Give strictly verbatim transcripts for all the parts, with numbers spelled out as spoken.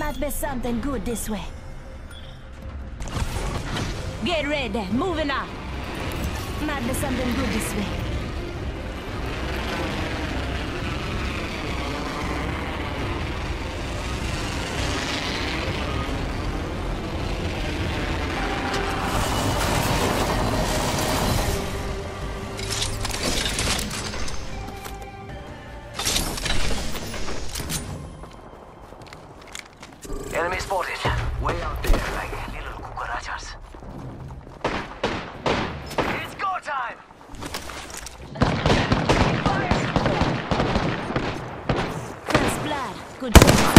Might be something good this way. Get ready, moving up. Might be something good this way. Enemy spotted. Way out there, like little cucarachas. It's go time! First blood. Good job.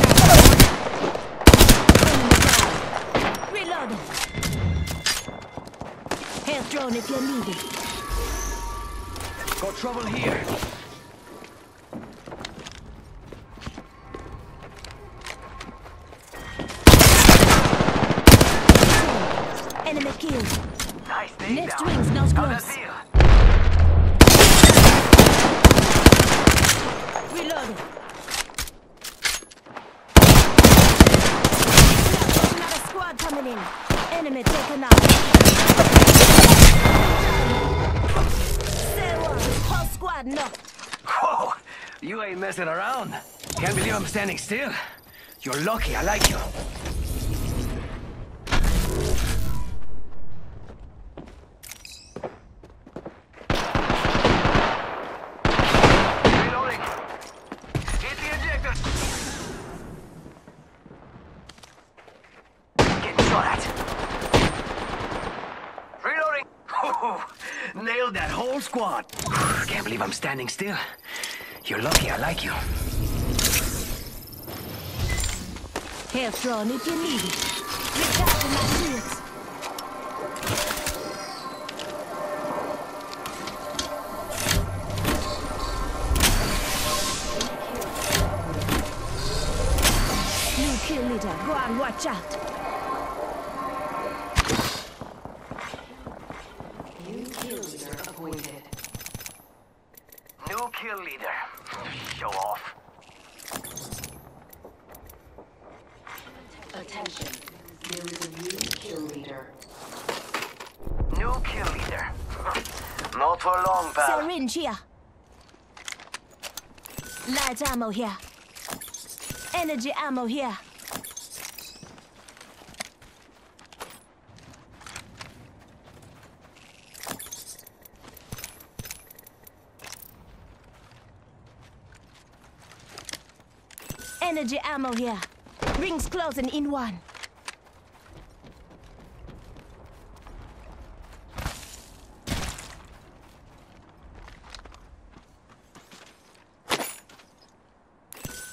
Reload. Health drone if you need it. Got trouble here. Enemy killed. Nice thing. Next wings, no scores. Reloading. Another squad coming in. Enemy taken out. Zero. Whole squad knocked. Whoa! You ain't messing around. Can't believe I'm standing still. You're lucky. I like you. Nailed that whole squad. Can't believe I'm standing still. You're lucky I like you. Health drawn if you need it. Recharging my shields. New kill leader, go on, watch out. New kill leader. Show off. Attention. There is a new kill leader. New kill leader. Not for long, pal. Syringe here. Light ammo here. Energy ammo here. Energy ammo here. Rings closing in one.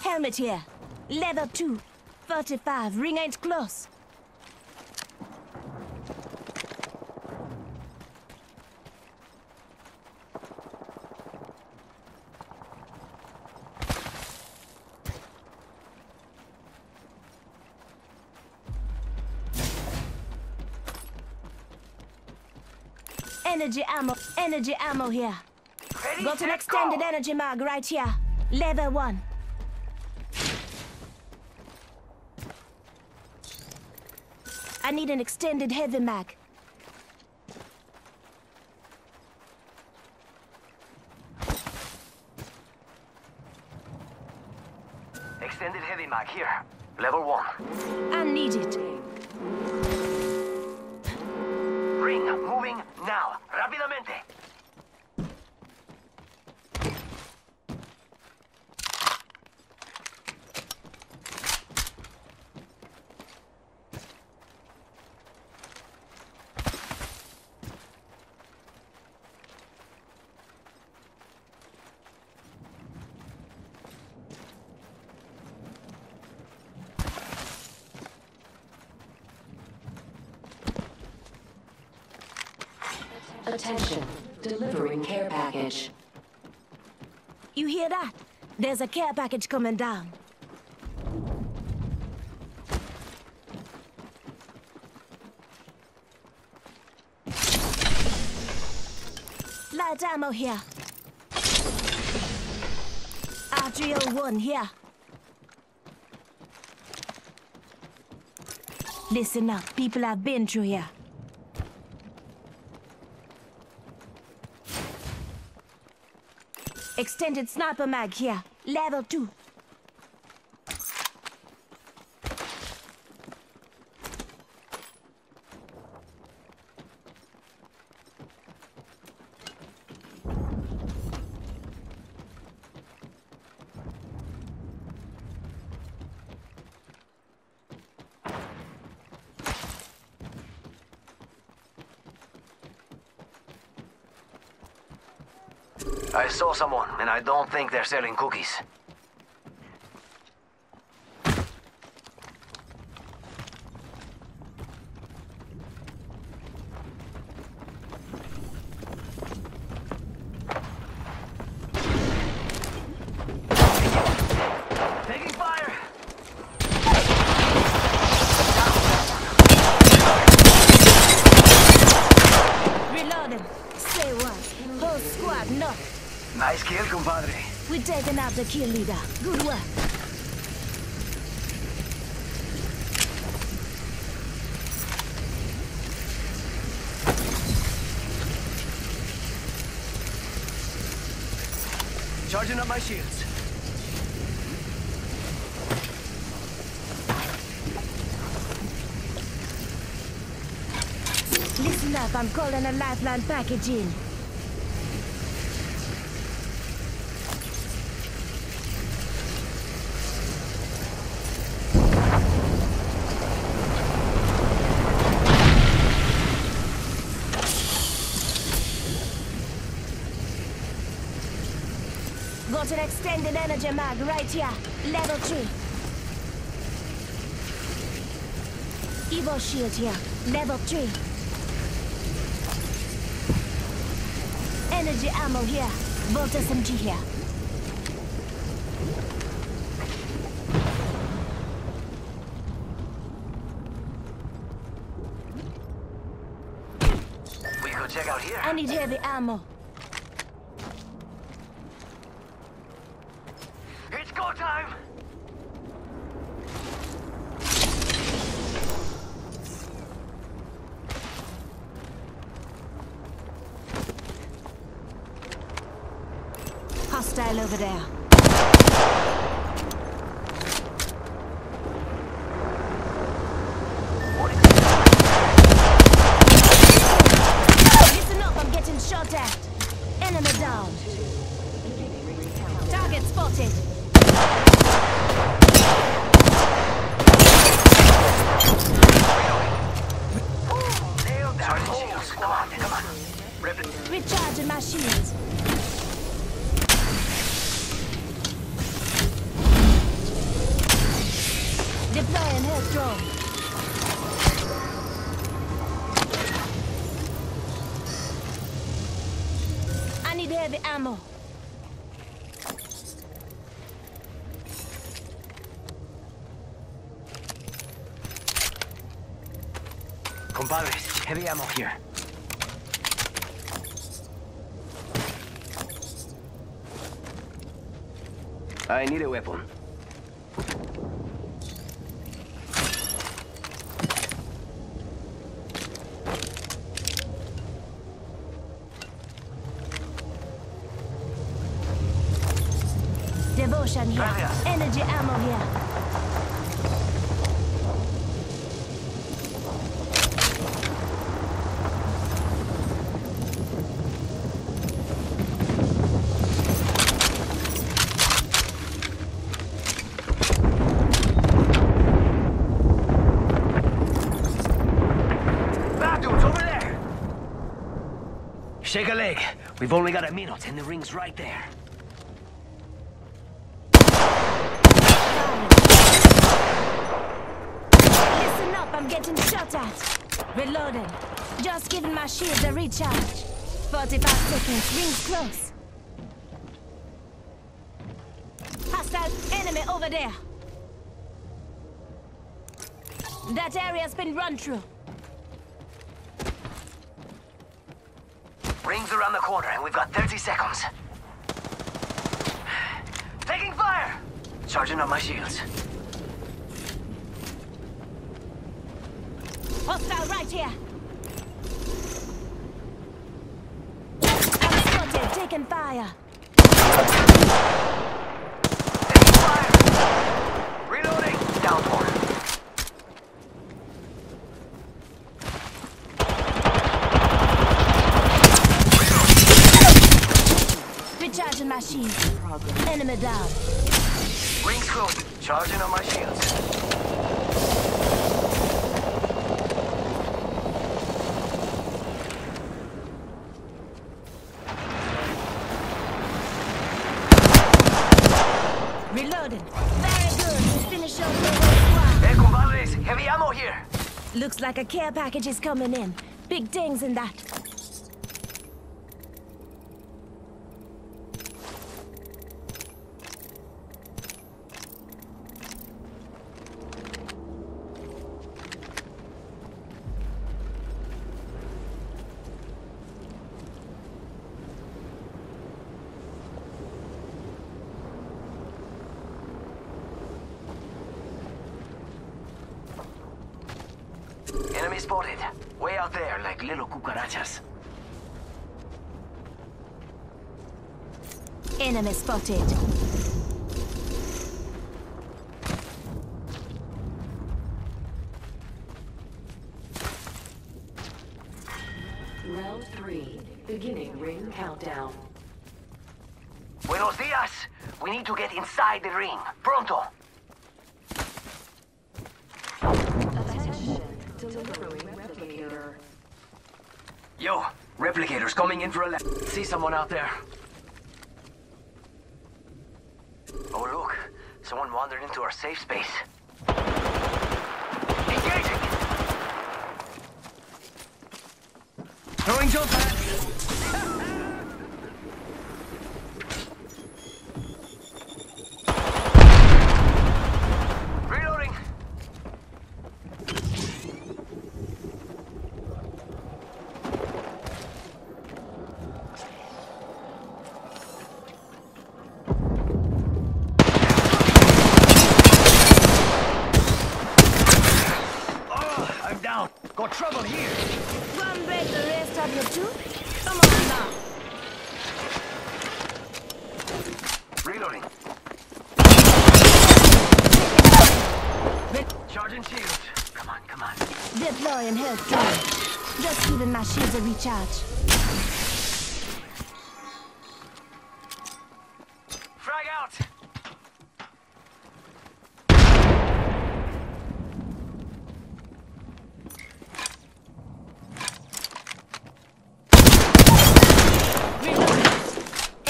Helmet here. Leather two. forty-five. Ring ain't close. Energy ammo, energy ammo here. Ready, got an extended go. Energy mag right here. Level one. I need an extended heavy mag. Extended heavy mag here. Level one. I need it. Ring moving now. Rápidamente. Attention, delivering care package. You hear that? There's a care package coming down. Light ammo here. R G O one here. Listen up, people have been through here. Extended sniper mag here, level two. I saw someone, and I don't think they're selling cookies. Nice kill, compadre. We're taking out the kill leader. Good work. Charging up my shields. Listen up, I'm calling a lifeline package in. Got an extended energy mag right here, level three. Evo shield here, level three. Energy ammo here, Volt S M G here. We could check out here. I need heavy ammo. Time. Hostile over there. Listen up, I'm getting shot at. Enemy down. Target spotted. Recharging my shields. Deploying health drone. I need heavy ammo. Compadres, heavy ammo here. I need a weapon. Devotion here. Gracias. Energy ammo here. Shake a leg. We've only got a minute, and the ring's right there. Listen up, I'm getting shot at. Reloading. Just giving my shield a recharge. forty-five seconds, ring's close. Hostile enemy over there. That area's been run through. Rings around the corner, and we've got thirty seconds. Taking fire! Charging up my shields. Hostile right here. I'm spotted, taking fire. Fire. Reloading. Down four. Recharging my shields. Enemy down. Ring close. Charging on my shields. Reloaded. Very good. Finish off the squad. Hey, compadres. Heavy ammo here. Looks like a care package is coming in. Big dings in that. Enemy spotted. Way out there, like little cucarachas. Enemy spotted. Round three, beginning ring countdown. Buenos dias! We need to get inside the ring. Pronto! Delivering replicator. Yo, replicator's coming in for a lap. See someone out there. Oh look, someone wandered into our safe space. Engaging! Throwing jump Got trouble here! One break the rest of your tooth? Come on now! Reloading! Charging shields! Come on, come on! Deploy and help drive! Just giving my shields a recharge! Frag out!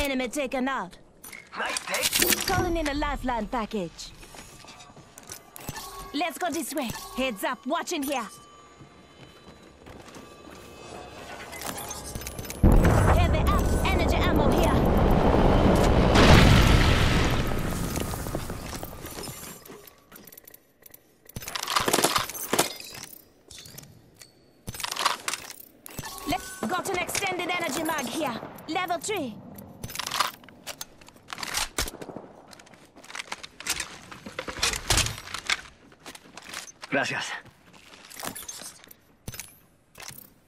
Enemy taken out. Nice day. Calling in a lifeline package. Let's go this way. Heads up, watch in here. Heavy up, energy ammo here. Let's got an extended energy mag here. Level three. Gracias.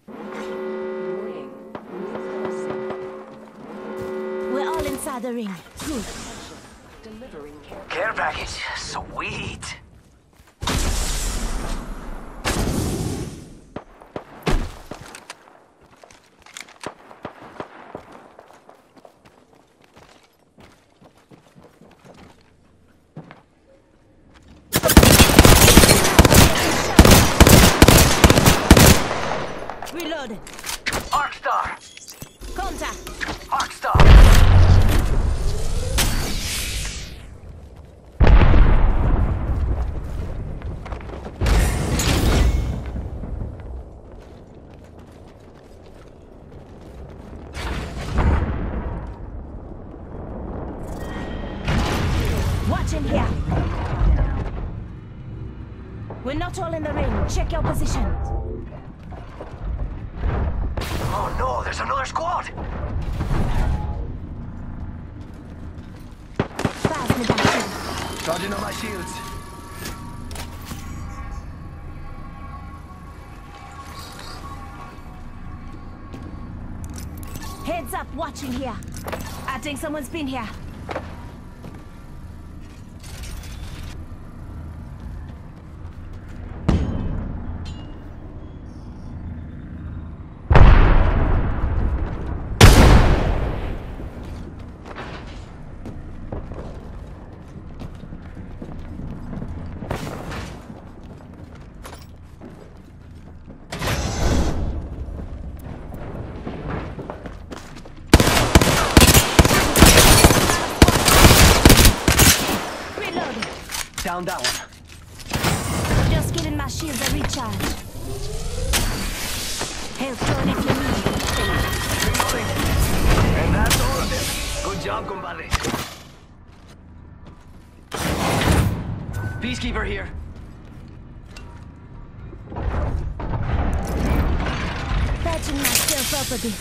We're all inside the ring. Good. Care package. Sweet. Arcstar! Contact! Arcstar! Watch in here! We're not all in the ring. Check your position. Oh no, there's another squad! Charging on my shields. Heads up, watching here. I think someone's been here. Down that one. Just getting my shields a recharge. Hail thrown if you need it. And that's all of them. Good job, compadre. Peacekeeper here. Patching myself up a bit.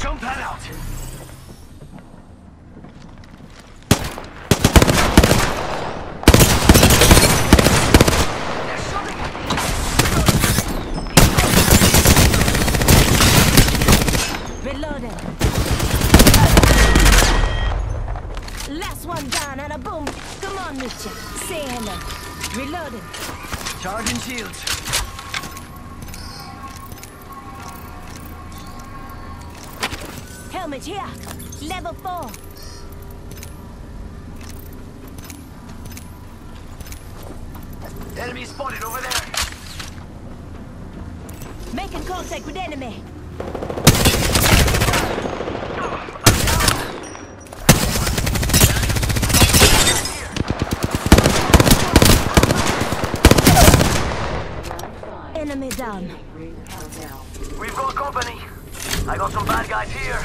Jump that out! Reloaded. Last one down and a boom. Come on, Misha. Say hello. Reloaded. Charging shields. Helmet here, level four. Enemy spotted over there. Making contact with enemy. Enemy down. We've got company. I got some bad guys here.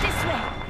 This way.